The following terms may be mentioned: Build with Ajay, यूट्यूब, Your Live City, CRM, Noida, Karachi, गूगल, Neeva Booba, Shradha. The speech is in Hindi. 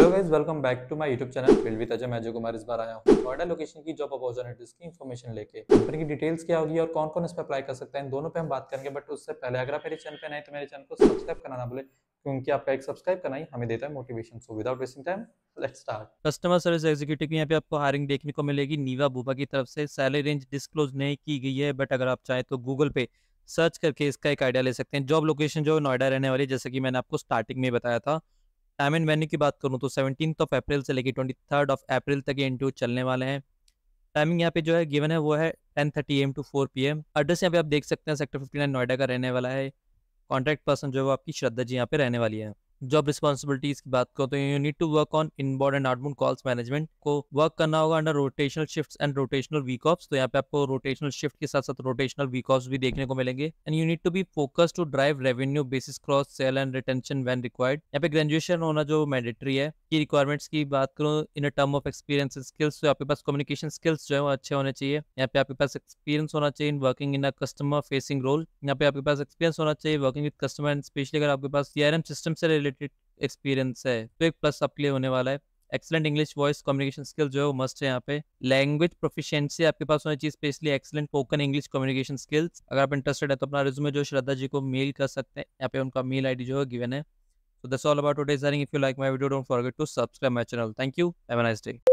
Hello guys, welcome back to my यूट्यूब channel build with Ajay. मैं अजय कुमार इस बार आया हूँ नोएडा लोकेशन की जॉब अपॉर्चुनिटीज की इन्फॉर्मेशन लेके। कंपनी की डिटेल्स क्या होगी और कौन कौन इस पर अप्लाई कर सकता है, इन दोनों पे हम बात करेंगे। बट उससे पहले अगर आप मेरे चैनल पे नए तो मेरे चैनल को सब्सक्राइब करना ना भूलें, क्योंकि आपका एक सब्सक्राइब करना ही हमें देता है motivation. So without wasting time let's start. Customer service executive की यहाँ पे आपको हायरिंग देखने को मिलेगी नीवा बूबा की तरफ से। सैलरी रेंज डिस्क्लोज नहीं की गई है, बट अगर आप चाहें तो गूगल पे सर्च करके इसका एक आइडिया ले सकते हैं। जॉब लोकेशन जो नोएडा रहने वाली है, जैसे कि मैंने आपको स्टार्टिंग में बताया था। टाइम एंड वेन्यू की बात करूँ तो 17 अप्रैल से लेकर 23 अप्रैल तक ये इंटरव्यू चलने वाले हैं। टाइमिंग यहाँ पे जो है गिवन है वो है 10:30 AM टू 4 PM। एड्रेस यहाँ पे आप देख सकते हैं, सेक्टर 59 नोएडा का रहने वाला है। कॉन्ट्रैक्ट पर्सन जो है वो आपकी श्रद्धा जी यहाँ पे रहने वाली है। जॉब रिस्पॉन्सिबिलिटीज की बात करो तो you need to work on inbound and outbound calls management. को वर्क करना होगा under rotational shifts and rotational week offs. तो यहाँ पे आपको रोटेशनल शिफ्ट के साथ साथ रोटेशनल वीक ऑफ्स भी देखने को मिलेंगे। And you need to be focused to drive revenue basis cross cell and retention when required. यहाँ पे ग्रेजुएशन होना जो मैंडेटरी है। की रिक्वायरमेंट्स की बात करूँ in term of experience and skills, तो आपके पास कम्युनिकेशन स्किल्स जो है वो अच्छे होने चाहिए। यहाँ पे आपके पास एक्सपीरियंस होना चाहिए in working in a customer facing role. यहाँ पे आपके पास एक्सपीरियंस होना चाहिए working with customer, and specially अगर आपके पास सीआरएम सिस्टम से रिलेटेड एक्सपीरियंस है तो एक प्लस आपके लिए होने वाला है। Excellent English voice communication skill जो है वो मस्ट है। यहाँ पे लैंग्वेज प्रोफिशिएंसी आपके पास होनी चाहिए, specially excellent spoken English communication skills. अगर आप इंटरेस्टेड है तो अपना रिज्यूमे जो श्रद्धा जी को मेल कर सकते हैं। यहाँ पे उनका मेल आईडी जो है गिवन है। So that's all about today's earning. If you like my video, don't forget to subscribe my channel. Thank you. Have a nice day.